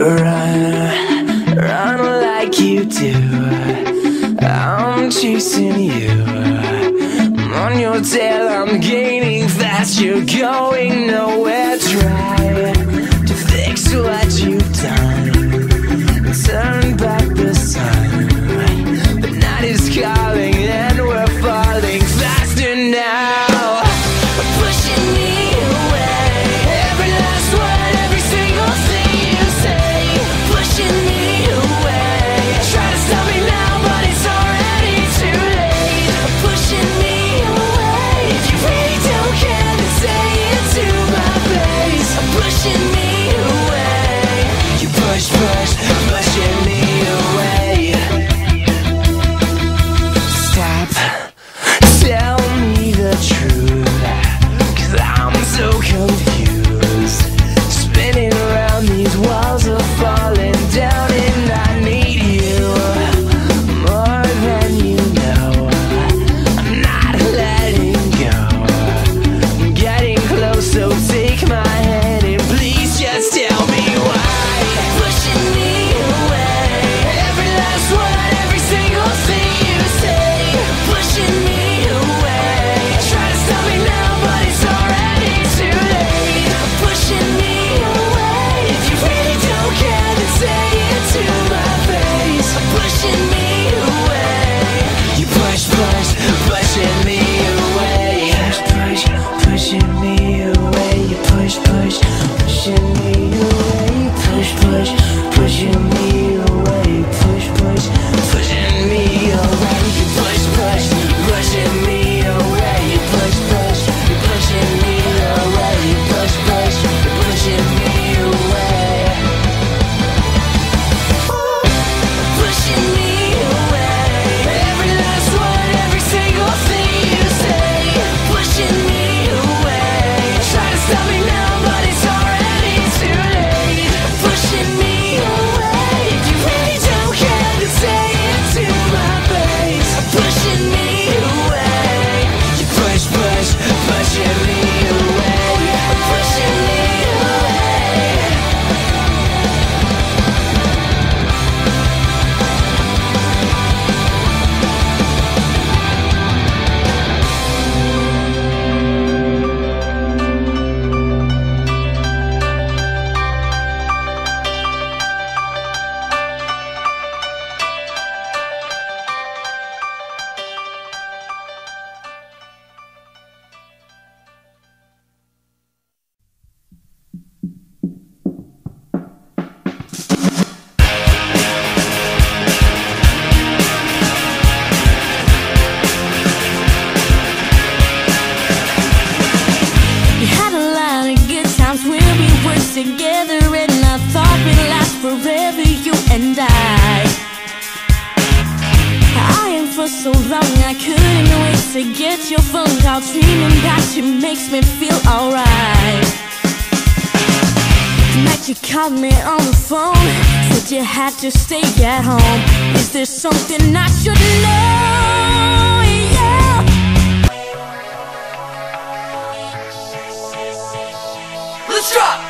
Run, run like you do. I'm chasing you. I'm on your tail, I'm gaining fast. You're going nowhere. Try to fix what you've done. Turn back the sun. The night is calling and we're falling faster now. Let's drop!